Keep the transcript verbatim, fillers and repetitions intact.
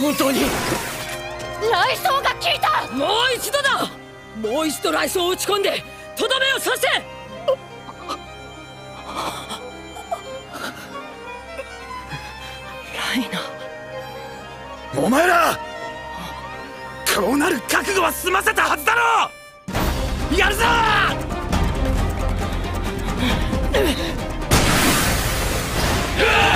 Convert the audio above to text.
本当に雷槍が効いた。もう一度だ。もう一度雷槍を打ち込んでとどめを刺せ。ライナ、お前らこうなる覚悟は済ませたはずだろう。やるぞ。うわっ